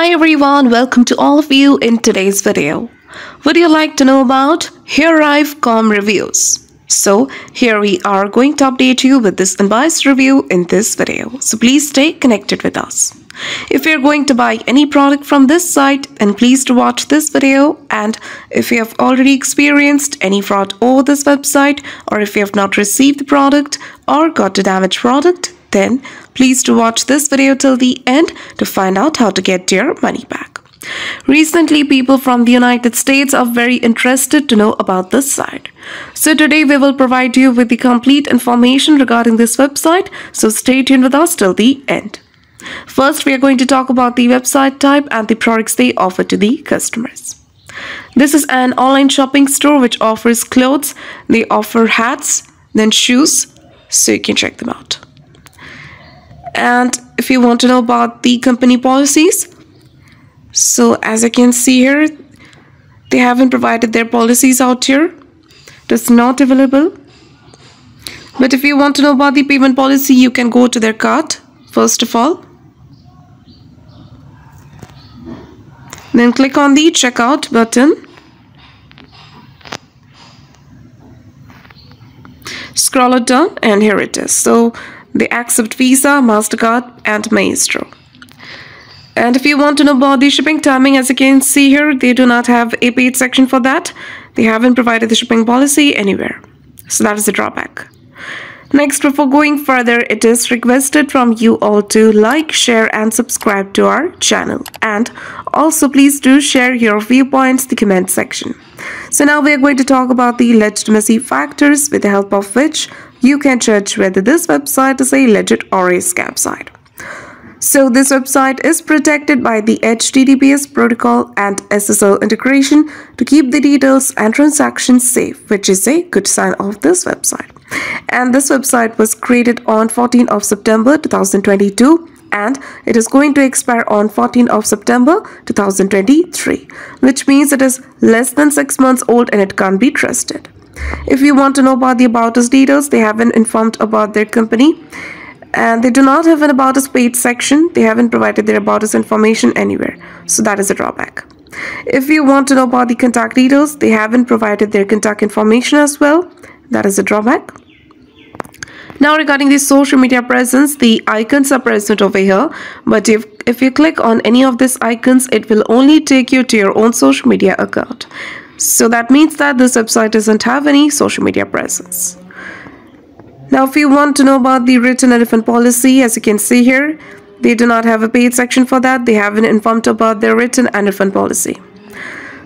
Hi everyone, welcome to all of you. In today's video, would you like to know about Hairive.com reviews? So here we are going to update you with this unbiased review in this video, so please stay connected with us. If you're going to buy any product from this site, then please to watch this video. And if you have already experienced any fraud over this website, or if you have not received the product or got a damaged product, then please to watch this video till the end to find out how to get your money back. Recently, people from the United States are very interested to know about this site. So today we will provide you with the complete information regarding this website. So stay tuned with us till the end. First, we are going to talk about the website type and the products they offer to the customers. This is an online shopping store which offers clothes. They offer hats, then shoes. So you can check them out. And if you want to know about the company policies, so as you can see here, they haven't provided their policies out here. It's not available. But if you want to know about the payment policy, you can go to their cart first of all. Then click on the checkout button. Scroll it down and here it is. So they accept Visa, MasterCard and Maestro. And if you want to know about the shipping timing, as you can see here, they do not have a paid section for that. They haven't provided the shipping policy anywhere. So that is the drawback. Next, before going further, it is requested from you all to like, share and subscribe to our channel. And also please do share your viewpoints in the comment section. So now we are going to talk about the legitimacy factors with the help of which you can judge whether this website is a legit or a scam site. So this website is protected by the HTTPS protocol and SSL integration to keep the details and transactions safe, which is a good sign of this website. And this website was created on 14th of September 2022 and it is going to expire on 14th of September 2023, which means it is less than 6 months old and it can't be trusted. If you want to know about the About Us details, they haven't informed about their company. And they do not have an About Us page section. They haven't provided their About Us information anywhere. So that is a drawback. If you want to know about the contact details, they haven't provided their contact information as well. That is a drawback. Now regarding the social media presence, the icons are present over here. But if you click on any of these icons, it will only take you to your own social media account. So that means that this website doesn't have any social media presence. Now if you want to know about the written and refund policy, as you can see here, they do not have a paid section for that. They haven't informed about their written and refund policy.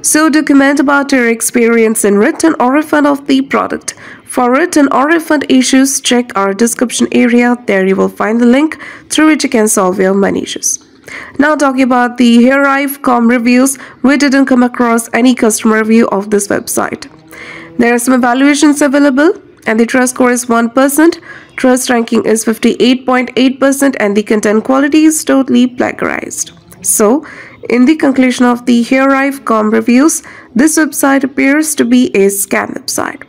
So do comment about your experience in written or refund of the product. For written or refund issues, check our description area. There you will find the link through which you can solve your money issues. Now talking about the Hairive.com reviews, we didn't come across any customer review of this website. There are some evaluations available. And the trust score is 1%, trust ranking is 58.8% and the content quality is totally plagiarized. So, in the conclusion of the Hairive.com reviews, this website appears to be a scam website.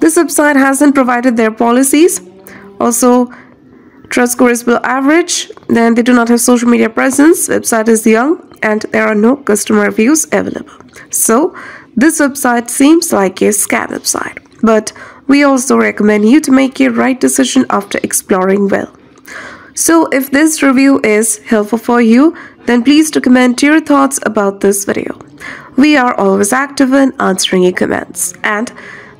This website hasn't provided their policies. Also, trust score is below average, then they do not have social media presence, website is young and there are no customer reviews available. So, this website seems like a scam website. But we also recommend you to make your right decision after exploring well. So if this review is helpful for you, then please to comment your thoughts about this video. We are always active in answering your comments. And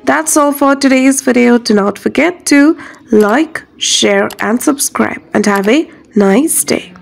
that's all for today's video. Do not forget to like, share and subscribe and have a nice day.